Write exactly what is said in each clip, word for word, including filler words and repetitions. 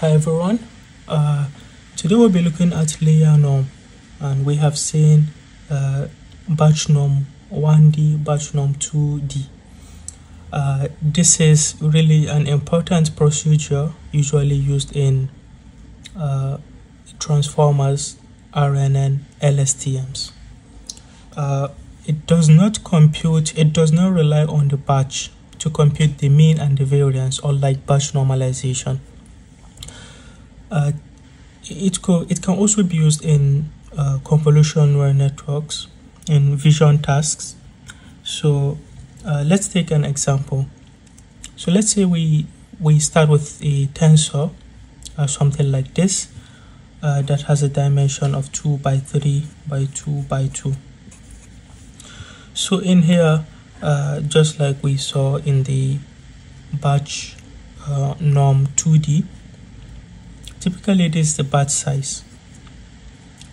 Hi everyone, uh, today we'll be looking at layer norm, and we have seen uh, batch norm one D, batch norm two D. Uh, this is really an important procedure usually used in uh, transformers, R N N, L S T Ms. Uh, it does not compute, it does not rely on the batch to compute the mean and the variance, unlike batch normalization. Uh, it, could, it can also be used in uh, convolution neural networks, in vision tasks. So uh, let's take an example. So let's say we, we start with a tensor, uh, something like this, uh, that has a dimension of two by three by two by two. So in here, uh, just like we saw in the batch uh, norm two D, typically it is the batch size,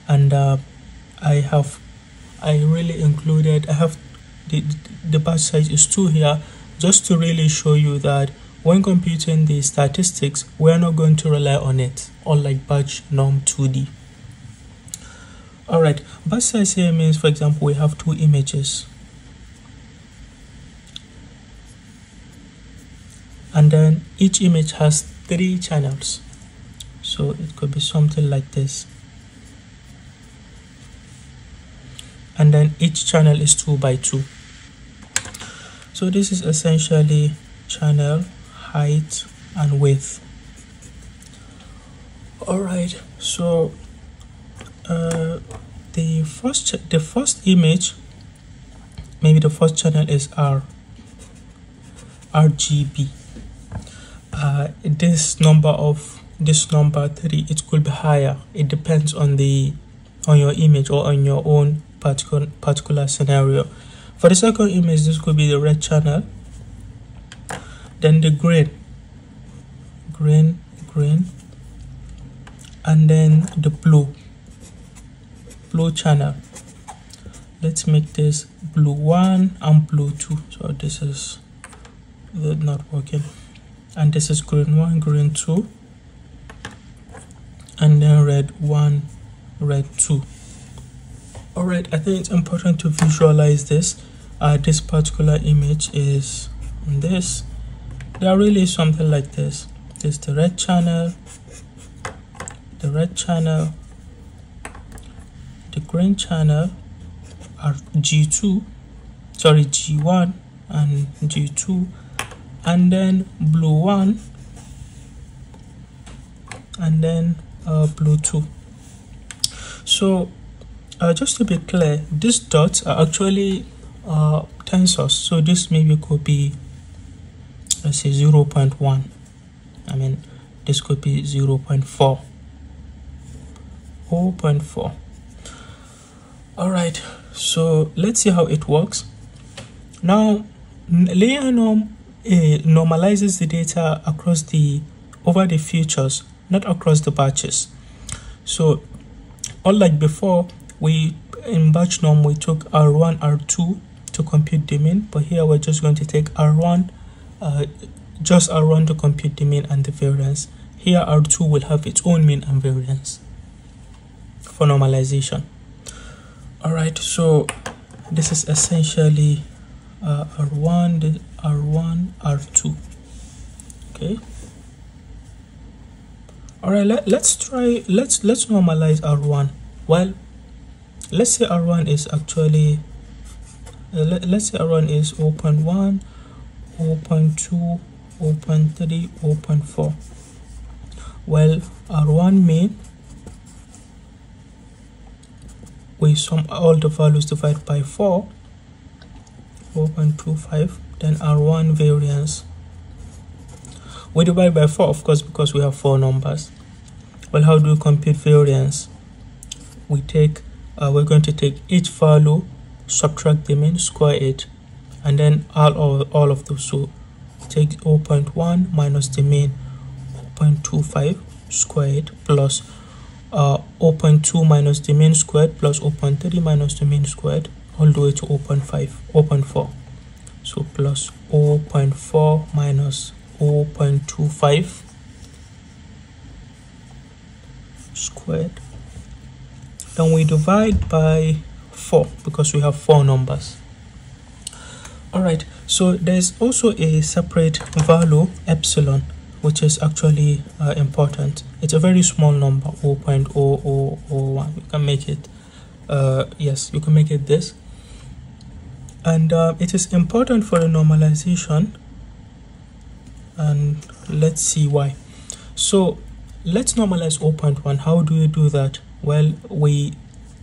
and uh, I have I really included I have the, the batch size is two here, just to really show you that when computing the statistics, we're not going to rely on it, unlike batch norm two D. Alright, batch size here means, for example, we have two images, and then each image has three channels. So it could be something like this, and then each channel is two by two. So this is essentially channel height and width. Alright, so uh, the first the first image, maybe the first channel is R R G B. Uh, this number of this number three, it could be higher. It depends on the on your image or on your own particular particular scenario. For the second image, this could be the red channel, then the green green green and then the blue blue channel. Let's make this blue one and blue two. So this is not working, and this is green one, green two, and then red one, red two. Alright, I think it's important to visualize this. Uh, this particular image is this. They are really something like this. This is the red channel, the red channel, the green channel, G two, sorry, G one and G two, and then blue one, and then Uh, Bluetooth. So uh, just to be clear, these dots are actually uh, tensors. So this maybe could be, let's say, zero point one. I mean, this could be zero point four. zero point four. Alright, so let's see how it works. Now, layer norm uh, normalizes the data across the over the features, not across the batches. So unlike before, we in batch norm we took R one, R two to compute the mean, but here we're just going to take R one, uh, just R one to compute the mean and the variance. Here R two will have its own mean and variance for normalization. Alright, so this is essentially uh, R one, R one, R two. Okay. Alright, let, let's try, let's let's normalize R one. Well, let's say R one is actually, uh, let, let's say R one is zero point one, zero point two, zero point three, zero point four. Well, R one mean, we sum all the values divided by four, zero point two five, then R one variance. We divide by four, of course, because we have four numbers. Well, how do we compute variance? We take, uh, we're going to take each value, subtract the mean, square it, and then add all, all of those. So take zero point one minus the mean, zero point two five, square it, plus uh, zero point two minus the mean squared, plus zero point three minus the mean squared, all the way to zero point five, zero point four. So plus zero point four minus zero point two five squared. Then we divide by four because we have four numbers. All right, so there's also a separate value epsilon, which is actually uh, important. It's a very small number, zero point zero zero zero one. You can make it uh, yes, you can make it this. And uh, it is important for the normalization, and let's see why. So let's normalize zero point one. How do you do that? Well, we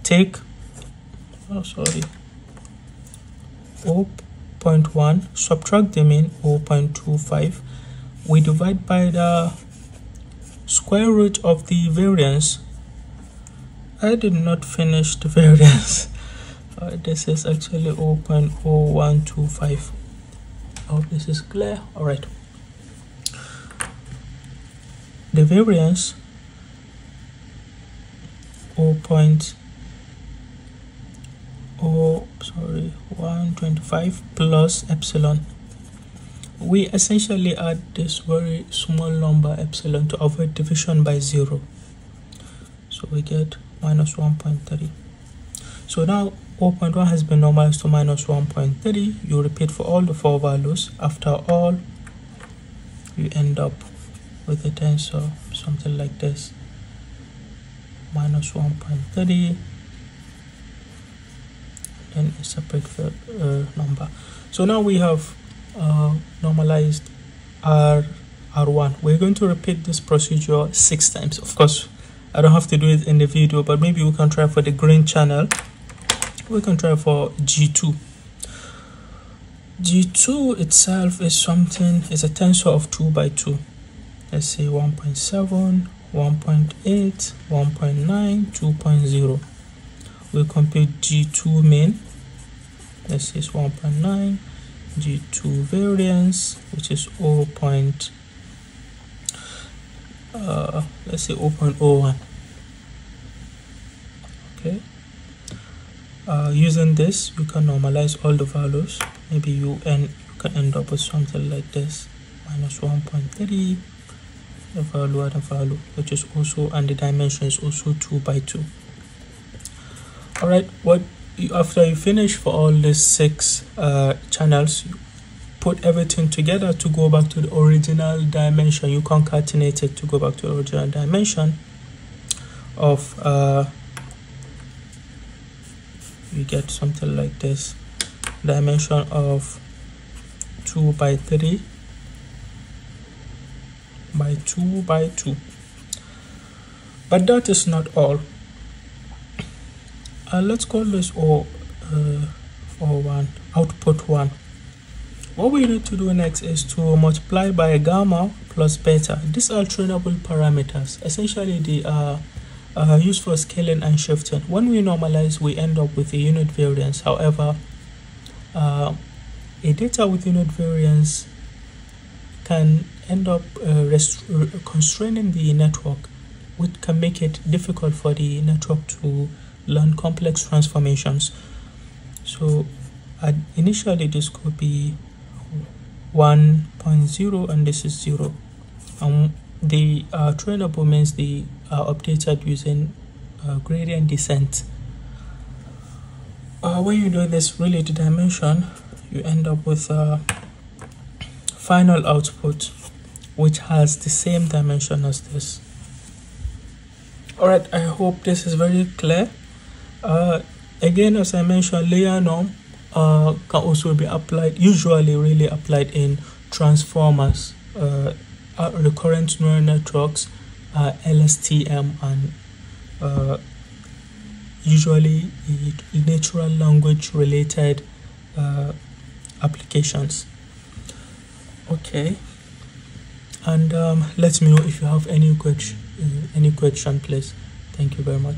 take oh sorry zero point one, subtract the mean zero point two five, we divide by the square root of the variance. I did not finish the variance. Uh, this is actually zero point zero one two five. I hope this is clear. All right, the variance zero point zero sorry one twenty-five plus epsilon. We essentially add this very small number epsilon to avoid division by zero, so we get minus one point three. So now zero point one has been normalized to minus one point three. You repeat for all the four values. After all, you end up with a tensor something like this: minus one point three, then a separate uh, number. So now we have uh, normalized R, R one. We're going to repeat this procedure six times. Of course, I don't have to do it in the video, but maybe we can try for the green channel. We can try for G two. G two itself is something, is a tensor of two by two. Let's say one point seven, one point eight, one point nine, two point zero. We compute G two mean, this is one point nine, G two variance, which is zero. Point, uh, let's say zero point zero one. Okay. Uh, using this, you can normalize all the values. Maybe you end, you can end up with something like this: minus one point three. The value and the value, which is also, and the dimension is also two by two. All right, what you, after you finish for all these six uh, channels, you put everything together to go back to the original dimension. You concatenate it to go back to the original dimension of uh, you get something like this: dimension of two by three by two by two. But that is not all. Uh, let's call this O, uh, O one, output one. What we need to do next is to multiply by gamma plus beta. These are trainable parameters. Essentially, they are uh, used for scaling and shifting. When we normalize, we end up with a unit variance. However, uh, a data with unit variance can end up uh, constraining the network, which can make it difficult for the network to learn complex transformations. So uh, initially this could be one point zero and this is zero, and um, the uh, trainable means they are updated using uh, gradient descent. Uh, when you do this related dimension, you end up with uh, final output, which has the same dimension as this. All right, I hope this is very clear. Uh, again, as I mentioned, layer norm uh, can also be applied, usually really applied in transformers, uh, recurrent neural networks, uh, L S T M, and uh, usually natural language related uh, applications. Okay, and um, let me know if you have any question, uh, any question, please. Thank you very much.